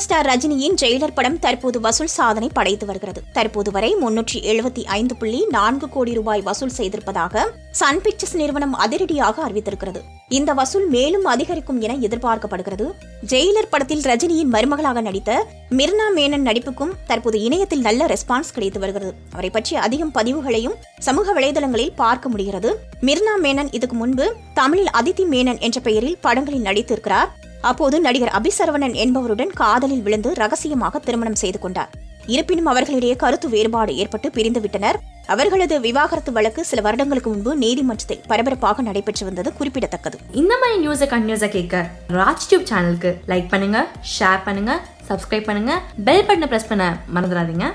Super star ரஜினியின் Jailer படம் தற்போது வசூல் சாதனை படைத்து வருகிறது. தற்போது வரை 375.4 கோடி ரூபாய் வசூல் செய்திருப்பதாக சன் பிக்சர்ஸ் நிறுவனம் அதிரடியாக அறிவித்திருக்கிறது. இந்த வசூல் மேலும் அதிகரிக்கும் என எதிர்பார்க்கப்படுகிறது. ஜெயிலர் படத்தில் ரஜினியின் மருமகளாக நடித்த மிர்னா மேனன் நடிப்புக்கும் தற்போது இணையத்தில் நல்ல ரெஸ்பான்ஸ் கிடைத்து வருகிறது. அவரை பற்றி அதிகம் பதிவுகளையும் சமூக வலைதளங்களில் பார்க்க முடிகிறது. மிர்னா மேனன் இதுக்கு முன்பு தமிழில் அதித்தி மேனன் என்ற பெயரில் படங்களில் நடித்திருக்கிறார். அப்போது நடிகர் அபிசரவணன் என்பவருடன் காதலில் விழுந்து ரகசியமாக திருமணம் செய்து கொண்டார். இருப்பினும் அவர்களிடையே கருத்து வேறுபாடு ஏற்பட்டு பிரிந்துவிட்டனர். அவர்களது விவாகரத்து வழக்கு சில வருடங்களுக்கு முன்பு நீதிமன்றத்தில் பரபரப்பாக நடைபெற்று வந்தது குறிப்பிடத்தக்கது. இந்த மாதிரி நியூஸை கண்டினியூஸா கேட்க ராஜ் டியூப் சேனலுக்கு லைக் பண்ணுங்க, ஷேர் பண்ணுங்க, சப்ஸ்கிரைப் பண்ணுங்க, பெல் பட்டனை பிரஸ் பண்ண மறந்துடாதீங்க.